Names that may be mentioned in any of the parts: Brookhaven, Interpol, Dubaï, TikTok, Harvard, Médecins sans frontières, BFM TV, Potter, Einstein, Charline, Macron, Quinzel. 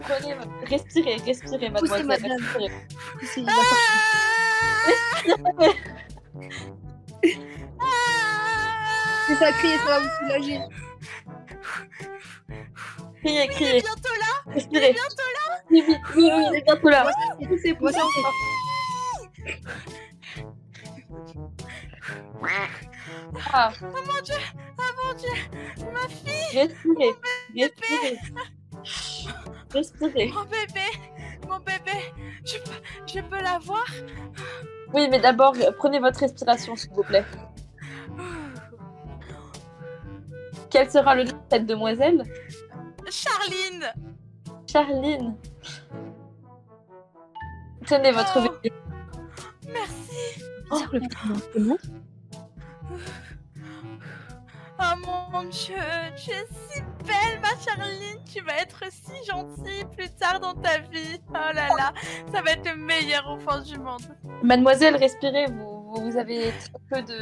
Prenez, respirez, respirez, mademoiselle. Madame. Respirez. Poussez, ah c'est ça, crier, ça va vous soulager. Criez, criez. Il est bientôt là. Respirez. Il est bientôt là. Oui, oui, oui, oui, il est bientôt là. Poussez, poussez. Ah. Oh mon Dieu, oh mon Dieu, ma fille. Respirez, respirez. Respirez. Mon bébé, je peux la voir? Oui, mais d'abord, prenez votre respiration, s'il vous plaît. Quel sera le nom de cette demoiselle? Charline. Charline. Tenez votre bébé. Merci. Oh, le petit. Oh mon Dieu, tu es si belle ma Charline, tu vas être si gentille plus tard dans ta vie. Oh là là, ça va être le meilleur enfant du monde. Mademoiselle, respirez, vous avez très peu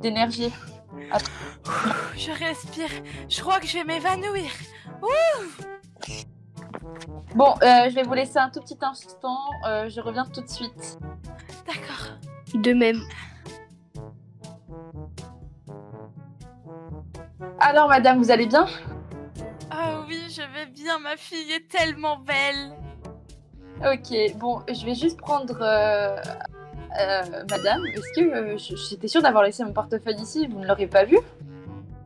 d'énergie. Je respire, je crois que je vais m'évanouir. Bon, je vais vous laisser un tout petit instant, je reviens tout de suite. D'accord. De même. Alors madame, vous allez bien? Ah oui, je vais bien, ma fille est tellement belle. Ok, bon, je vais juste prendre... madame, est-ce que j'étais sûre d'avoir laissé mon portefeuille ici, vous ne l'aurez pas vu?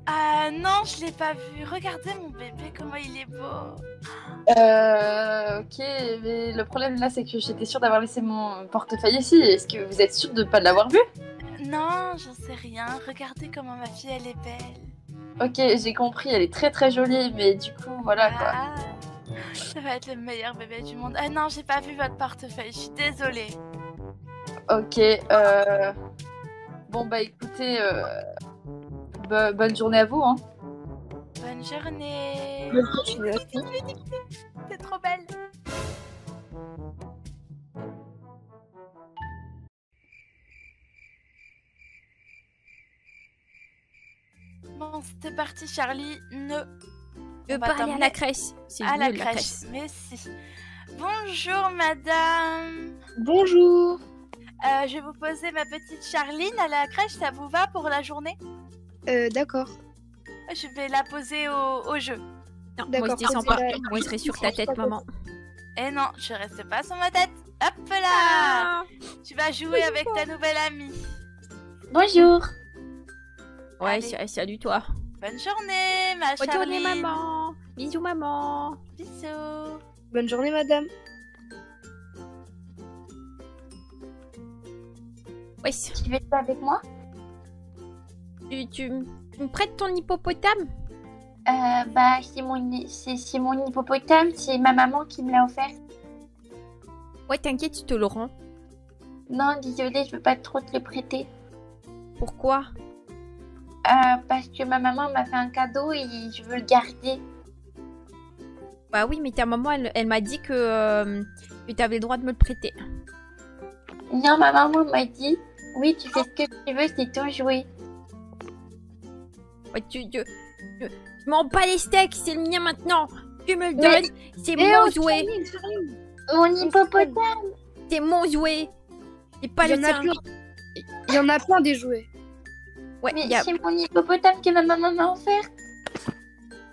Ah non, je ne l'ai pas vu. Regardez mon bébé, comment il est beau. Ok, mais le problème là, c'est que j'étais sûre d'avoir laissé mon portefeuille ici. Est-ce que vous êtes sûre de ne pas l'avoir vu? Non, j'en sais rien. Regardez comment ma fille, elle est belle. Ok, j'ai compris, elle est très très jolie, mais du coup, voilà quoi. Ça va être le meilleur bébé du monde. Ah non, j'ai pas vu votre portefeuille, je suis désolée. Ok, bon bah écoutez, bonne journée à vous, hein. Bonne journée. C'est trop belle. Bon, c'était parti, Charlie. Ne parler à la crèche. À la crèche, mais si. Bonjour, madame. Bonjour. Je vais vous poser ma petite Charline à la crèche. Ça vous va pour la journée? D'accord. Je vais la poser au jeu. Non, moi, je descends pas. Moi, je serai sur ta tête, maman. Eh non, je reste pas sur ma tête. Hop là. Tu vas jouer avec ta nouvelle amie. Bonjour. Ouais, salut toi. Bonne journée, ma Charline. Bonne journée, maman. Bisous, maman. Bisous. Bonne journée, madame. Ouais. Tu veux jouer avec moi? Tu me prêtes ton hippopotame? Bah, c'est mon hippopotame. C'est ma maman qui me l'a offert. Ouais, t'inquiète, tu te le rends. Non, désolée, je veux pas trop te le prêter. Pourquoi? Parce que ma maman m'a fait un cadeau et je veux le garder. Bah oui, mais ta maman, elle m'a dit que tu avais le droit de me le prêter. Non, ma maman m'a dit, oui, tu fais ce que tu veux, c'est ton jouet. Ouais, je m'en bats les steaks, c'est le mien maintenant. Tu me le donnes, c'est mon jouet. Mon hippopotame. C'est mon jouet. C'est pas le tien. Il y en a plein des jouets. Ouais, mais c'est mon hippopotame que ma maman m'a offert.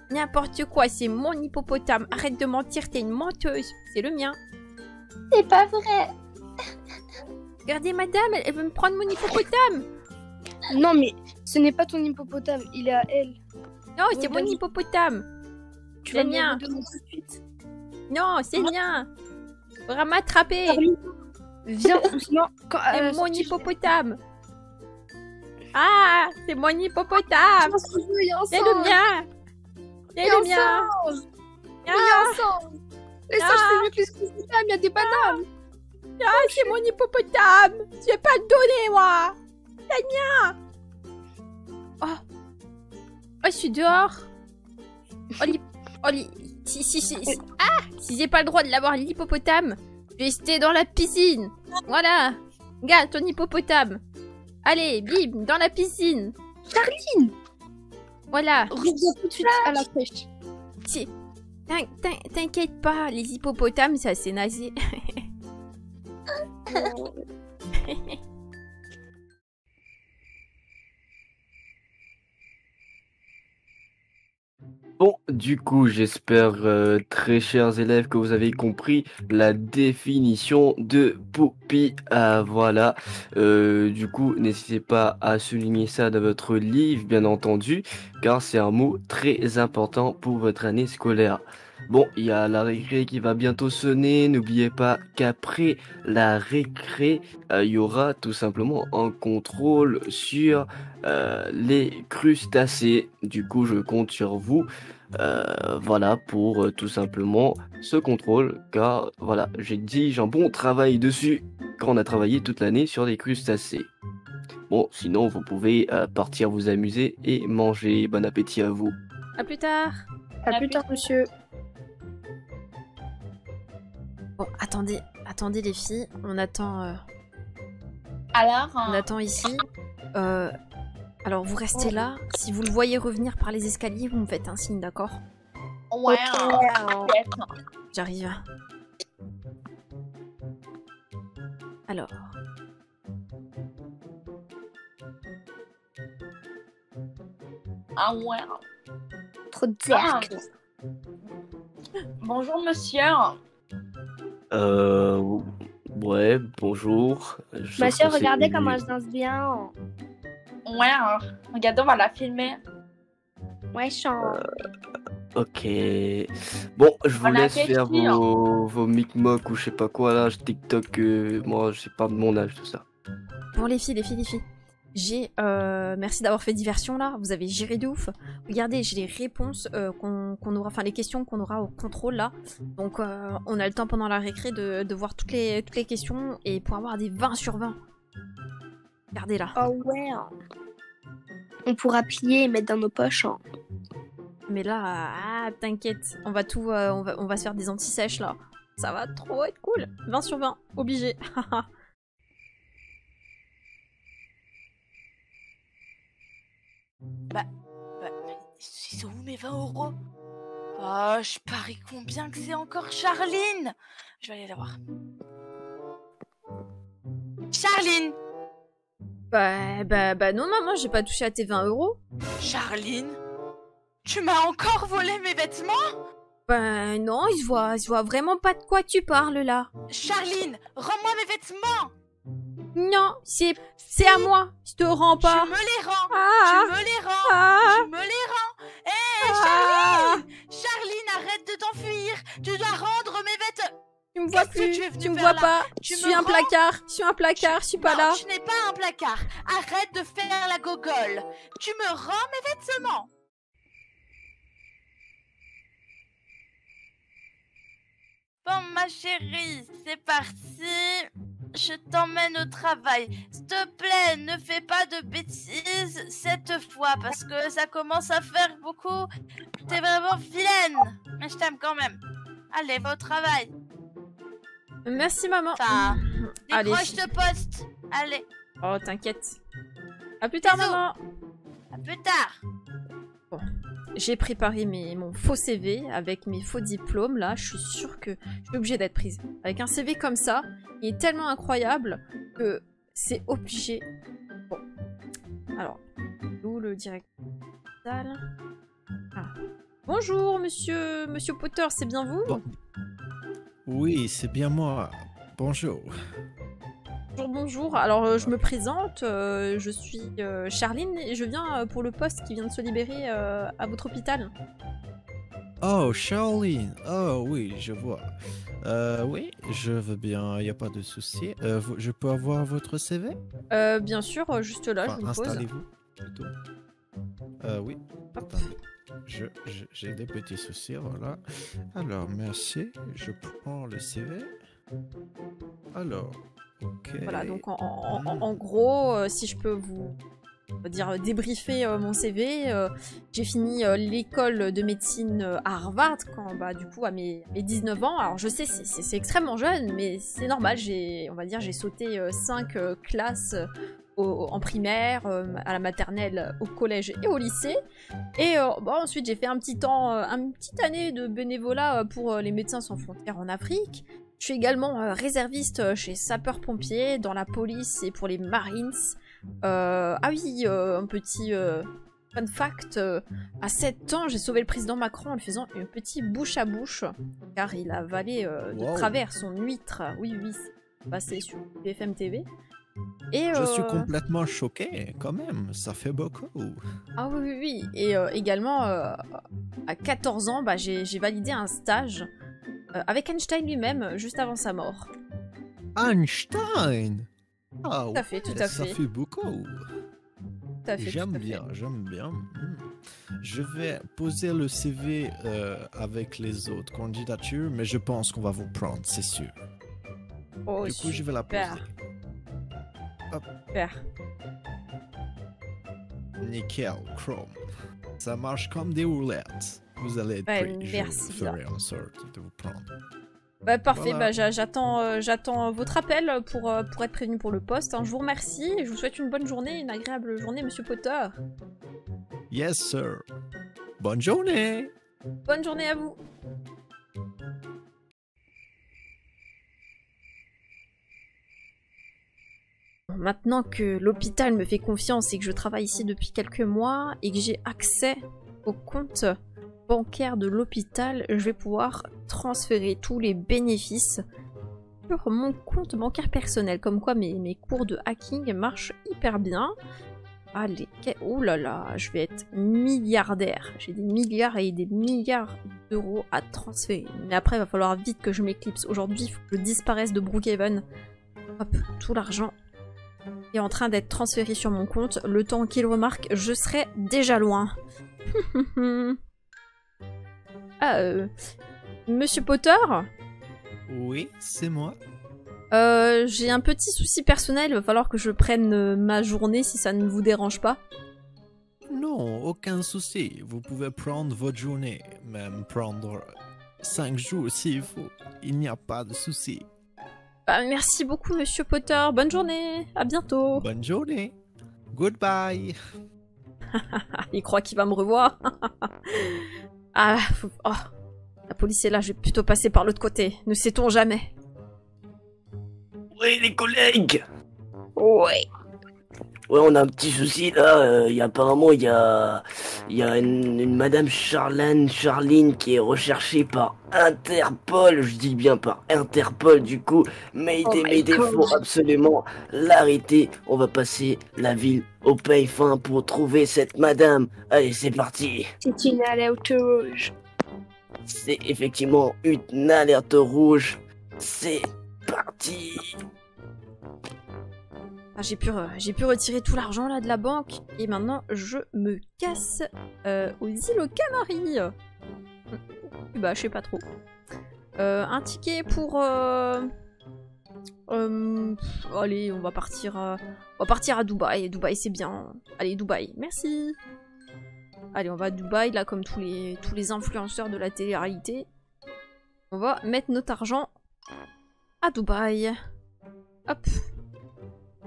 N'importe quoi, c'est mon hippopotame. Arrête de mentir, t'es une menteuse. C'est le mien. C'est pas vrai. Regardez madame, elle veut me prendre mon hippopotame. Non mais ce n'est pas ton hippopotame, il est à elle. Non, c'est mon hippopotame. Tu vas bien. Non, c'est bien. Faudra m'attraper. Viens, non. C'est mon hippopotame. Ah, c'est mon hippopotame. C'est le mien. C'est le mien. Les singes, c'est mieux que les hippopotame, il y a des bananes. Ah, c'est mon hippopotame. Je vais pas le donner, moi. C'est le mien. Oh, je suis dehors. Oh, si j'ai pas le droit de l'avoir, l'hippopotame, je vais rester dans la piscine. Voilà. Regarde ton hippopotame. Allez, bim, dans la piscine. Charline! Voilà. Rubia tout de suite à la pêche. T'inquiète pas, les hippopotames, ça c'est nazi. Bon, du coup, j'espère, très chers élèves, que vous avez compris la définition de poupie. Voilà. Du coup, n'hésitez pas à souligner ça dans votre livre, bien entendu, car c'est un mot très important pour votre année scolaire. Bon, il y a la récré qui va bientôt sonner. N'oubliez pas qu'après la récré, il y aura tout simplement un contrôle sur les crustacés. Du coup, je compte sur vous. Voilà, pour tout simplement ce contrôle, car voilà, j'ai un bon travail dessus quand on a travaillé toute l'année sur les crustacés. Bon, sinon vous pouvez partir vous amuser et manger. Bon appétit à vous. À plus tard. À plus tard, monsieur. Bon, attendez, attendez les filles, on attend. Alors, on attend ici. Alors vous restez là. Si vous le voyez revenir par les escaliers, vous me faites un signe, d'accord? Ouais. Okay. J'arrive. Alors. Ah ouais. Trop de zerk. Bonjour monsieur. Ouais, bonjour. Ma soeur, regardez comment je danse bien. Ouais, hein. Regardez, on va la filmer. Ouais, chante. Ok. Bon, je vous laisse faire vos micmacs ou je sais pas quoi là. TikTok, moi, je sais pas de mon âge, tout ça. Bon, les filles. J'ai, merci d'avoir fait diversion là, vous avez géré de ouf. Regardez, j'ai les réponses qu'on aura, enfin les questions qu'on aura au contrôle là. Donc on a le temps pendant la récré de voir toutes les questions et pour avoir des 20 sur 20. Regardez là. Oh ouais. On pourra plier et mettre dans nos poches. Hein. Mais là, ah, t'inquiète, on va tout, on va se faire des anti-sèches là. Ça va trop être cool. 20 sur 20, obligé. Bah, ils sont où mes 20 €? Oh, je parie combien que c'est encore Charline. Je vais aller la voir. Charline. Bah non, maman, j'ai pas touché à tes 20 €. Charline, tu m'as encore volé mes vêtements? Bah non, ils voient vraiment pas de quoi tu parles là. Charline, rends-moi mes vêtements! Non, c'est à moi. Je te rends pas. Je me les rends. Je me les rends. Hé, Charline, arrête de t'enfuir. Tu dois rendre mes vêtements. Tu me vois plus. Tu me vois pas. Je suis un placard. Je suis pas là. Tu n'es pas un placard. Arrête de faire la gogole. Tu me rends mes vêtements. Bon, ma chérie, c'est parti. Je t'emmène au travail. S'il te plaît, ne fais pas de bêtises cette fois, parce que ça commence à faire beaucoup. T'es vraiment vilaine. Mais je t'aime quand même. Allez, va au travail. Merci, maman. Enfin, décroche le poste. Allez. Oh, t'inquiète. À plus tard, maman. À plus tard. Bon. J'ai préparé mon faux CV avec mes faux diplômes, là, je suis sûre que je suis obligée d'être prise. Avec un CV comme ça, il est tellement incroyable que c'est obligé. Bon, alors, d'où le directeur. Bonjour, monsieur Potter, c'est bien vous? Oui, c'est bien moi. Bonjour. Bonjour, alors je me présente, je suis Charline et je viens pour le poste qui vient de se libérer à votre hôpital. Oh, Charline, oh oui, je vois. Oui, je veux bien, il n'y a pas de souci. Je peux avoir votre CV? Bien sûr, juste là, enfin, je vous pose. Installez-vous plutôt. Oui, attendez. J'ai des petits soucis, voilà. Alors, merci, je prends le CV. Alors... Okay. Voilà, donc en gros, si je peux vous dire débriefer mon CV, j'ai fini l'école de médecine à Harvard quand, du coup, à mes 19 ans. Alors je sais, c'est extrêmement jeune, mais c'est normal. J'ai sauté 5 classes en primaire, à la maternelle, au collège et au lycée. Et bon, ensuite j'ai fait un petit temps, une petite année de bénévolat pour les Médecins sans frontières en Afrique. Je suis également réserviste chez sapeurs-pompiers, dans la police et pour les Marines. Ah oui, un petit fun fact, à 7 ans j'ai sauvé le président Macron en lui faisant un petit bouche à bouche, car il a avalé de travers son huître. Oui, oui, c'est passé sur BFM TV. Et je suis complètement choquée, quand même, ça fait beaucoup. Ah oui, oui, oui. Et également, à 14 ans, bah, j'ai validé un stage avec Einstein lui-même, juste avant sa mort. Einstein? Ah, tout à fait, tout à fait. Ça fait beaucoup. J'aime bien, j'aime bien. Je vais poser le CV avec les autres candidatures, mais je pense qu'on va vous prendre, c'est sûr. Oh, du coup, je vais la poser. Super. Nickel, Chrome. Ça marche comme des roulettes. Vous allez être pris. Merci. Je ferai en sorte de vous prendre. Bah, parfait, voilà. Bah, j'attends votre appel pour être prévenu pour le poste. Hein. Je vous remercie, je vous souhaite une bonne journée, une agréable journée, Monsieur Potter. Yes, sir. Bonne journée. Bonne journée à vous. Maintenant que l'hôpital me fait confiance et que je travaille ici depuis quelques mois et que j'ai accès au compte bancaire de l'hôpital, je vais pouvoir transférer tous les bénéfices sur mon compte bancaire personnel. Comme quoi mes cours de hacking marchent hyper bien. Allez, oh là là, je vais être milliardaire. J'ai des milliards et des milliards d'euros à transférer. Mais après, il va falloir vite que je m'éclipse. Aujourd'hui, il faut que je disparaisse de Brookhaven. Hop, tout l'argent est en train d'être transféré sur mon compte. Le temps qu'il remarque, je serai déjà loin. Ah, Monsieur Potter? Oui, c'est moi. J'ai un petit souci personnel, il va falloir que je prenne ma journée si ça ne vous dérange pas. Non, aucun souci. Vous pouvez prendre votre journée, même prendre 5 jours s'il faut. Il n'y a pas de souci. Bah, merci beaucoup, Monsieur Potter. Bonne journée. À bientôt. Bonne journée. Goodbye. Il croit qu'il va me revoir. Ah, oh. La police est là, je vais plutôt passer par l'autre côté. Ne sait-on jamais. Oui, les collègues. Ouais. Ouais, on a un petit souci là. Apparemment, il y a une madame Charline qui est recherchée par Interpol. Je dis bien par Interpol, du coup. Mais il faut absolument l'arrêter. On va passer la ville au pays fin pour trouver cette madame. Allez, c'est parti. C'est une alerte rouge. C'est effectivement une alerte rouge. C'est parti. Ah, j'ai pu retirer tout l'argent là de la banque et maintenant je me casse aux îles aux Canaries. Bah je sais pas trop. Un ticket pour allez, on va partir à Dubaï. Dubaï c'est bien. Allez Dubaï, merci. Allez on va à Dubaï là comme tous les influenceurs de la télé-réalité. On va mettre notre argent à Dubaï. Hop.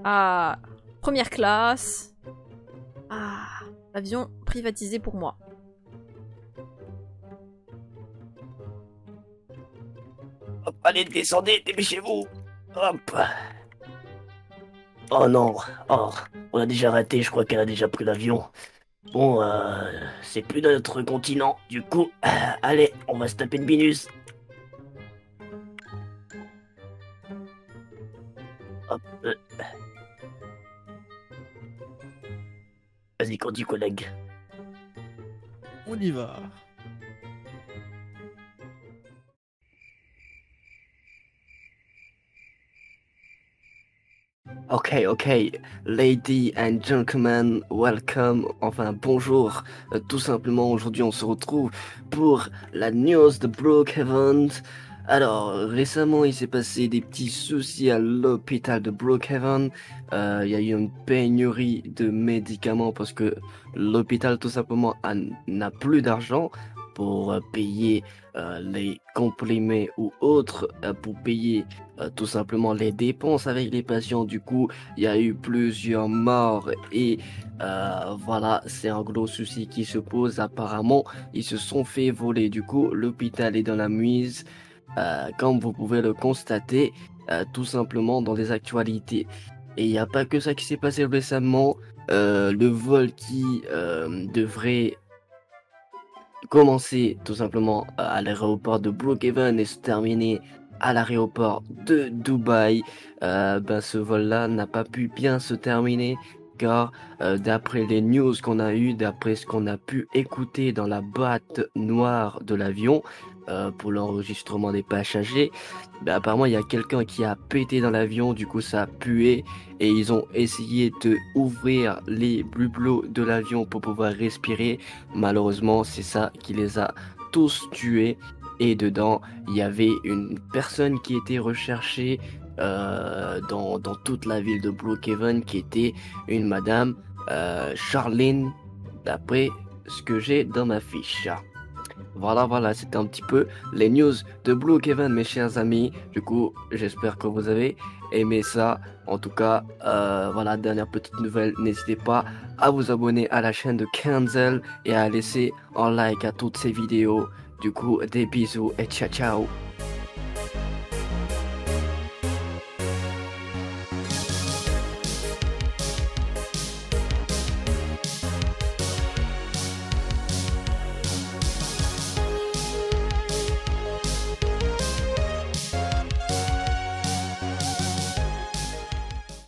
Ah, première classe. Ah, l'avion privatisé pour moi. Hop, allez, descendez, dépêchez-vous. Hop. Oh non, oh, on a déjà raté, je crois qu'elle a déjà pris l'avion. Bon, c'est plus notre continent, du coup, allez, on va se taper une binus. Hop. Vas-y, quand tu collègue. On y va. Ok, ladies and gentlemen, welcome, enfin bonjour, tout simplement aujourd'hui on se retrouve pour la news de Brookhaven. Alors, récemment, il s'est passé des petits soucis à l'hôpital de Brookhaven. Il y a eu une pénurie de médicaments parce que l'hôpital, tout simplement, n'a plus d'argent pour payer les comprimés ou autres, pour payer tout simplement les dépenses avec les patients. Du coup, il y a eu plusieurs morts et voilà, c'est un gros souci qui se pose. Apparemment, ils se sont fait voler. Du coup, l'hôpital est dans la mise, comme vous pouvez le constater, tout simplement dans les actualités. Et il n'y a pas que ça qui s'est passé récemment. Le vol qui devrait commencer tout simplement à l'aéroport de Brookhaven et se terminer à l'aéroport de Dubaï, ben ce vol-là n'a pas pu bien se terminer, car d'après les news qu'on a eues, d'après ce qu'on a pu écouter dans la boîte noire de l'avion pour l'enregistrement des passagers, ben apparemment il y a quelqu'un qui a pété dans l'avion, du coup ça a pué et ils ont essayé de ouvrir les bulots de l'avion pour pouvoir respirer. Malheureusement, c'est ça qui les a tous tués. Et dedans, il y avait une personne qui était recherchée dans toute la ville de Brookhaven, qui était une madame, Charline, d'après ce que j'ai dans ma fiche. Voilà, c'était un petit peu les news de Brookhaven, mes chers amis. Du coup, j'espère que vous avez aimé ça. En tout cas, voilà, dernière petite nouvelle, n'hésitez pas à vous abonner à la chaîne de Quinzel et à laisser un like à toutes ces vidéos. Du coup, des bisous et ciao ciao.